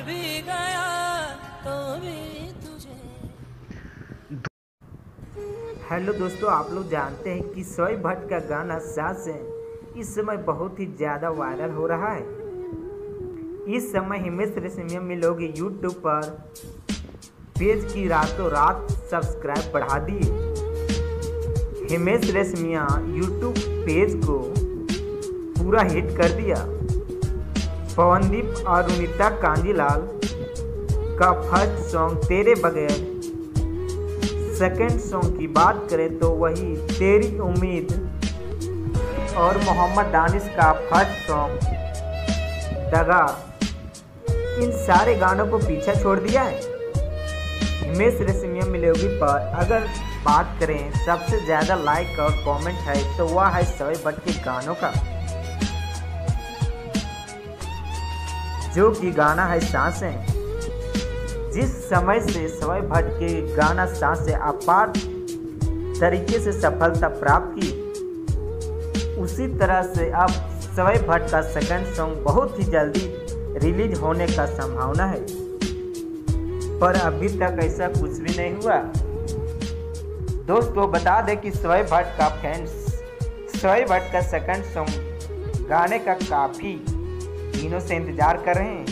भी गया तो भी तुझे। हेलो दोस्तों, आप लोग जानते हैं कि सवाई भट्ट का गाना सांसें इस समय बहुत ही ज़्यादा वायरल हो रहा है। इस समय हिमेश रेशमिया मिलोगे यूट्यूब पर पेज की रातों रात सब्सक्राइब बढ़ा दिए। हिमेश रेशमिया यूट्यूब पेज को पूरा हिट कर दिया। पवनदीप और अरुणिता कांजीलाल का फर्स्ट सॉन्ग तेरे बगैर, सेकंड सॉन्ग की बात करें तो वही तेरी उम्मीद, और मोहम्मद दानिश का फर्स्ट सॉन्ग दगा, इन सारे गानों को पीछे छोड़ दिया है। हिमेश रेशमिया मिलेगी पर अगर बात करें सबसे ज़्यादा लाइक और कमेंट है तो वह है सवाई भट्ट के गानों का, जो कि गाना है सांसें। जिस समय से सवाई भट्ट के गाना सांसें अपार तरीके से सफलता प्राप्त की, उसी तरह से अब सवाई भट्ट का सेकंड सॉन्ग बहुत ही जल्दी रिलीज होने का संभावना है, पर अभी तक ऐसा कुछ भी नहीं हुआ। दोस्तों बता दें कि सवाई भट्ट का फैंस सवाई भट्ट का सेकंड सॉन्ग गाने का काफ़ी दिनों से इंतजार कर रहे हैं।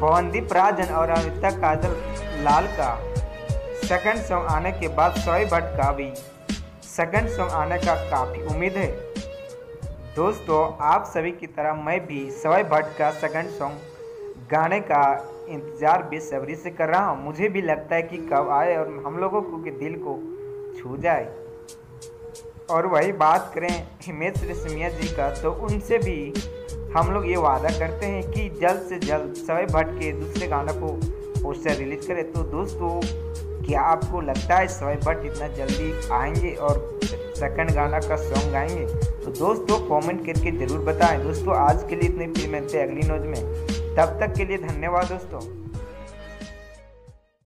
पवनदीप राजन और अरुणिता कांजीलाल का सेकंड सॉन्ग आने के बाद सवाई भट्ट का भी सेकंड सॉन्ग आने का काफ़ी उम्मीद है। दोस्तों आप सभी की तरह मैं भी सवाई भट्ट का सेकंड सॉन्ग गाने का इंतज़ार बेसब्री से कर रहा हूं। मुझे भी लगता है कि कब आए और हम लोगों के दिल को छू जाए। और वही बात करें हिमेश रेशमिया जी का, तो उनसे भी हम लोग ये वादा करते हैं कि जल्द से जल्द सवाई भट्ट के दूसरे गाना को पोस्टर रिलीज करें। तो दोस्तों क्या आपको लगता है सवाई भट्ट इतना जल्दी आएंगे और सेकंड गाना का सॉन्ग गाएंगे? तो दोस्तों कमेंट करके ज़रूर बताएं। दोस्तों आज के लिए इतने, फिर मिलते हैं अगली न्यूज़ में। तब तक के लिए धन्यवाद दोस्तों।